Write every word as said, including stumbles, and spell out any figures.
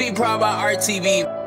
V Proud by R T V.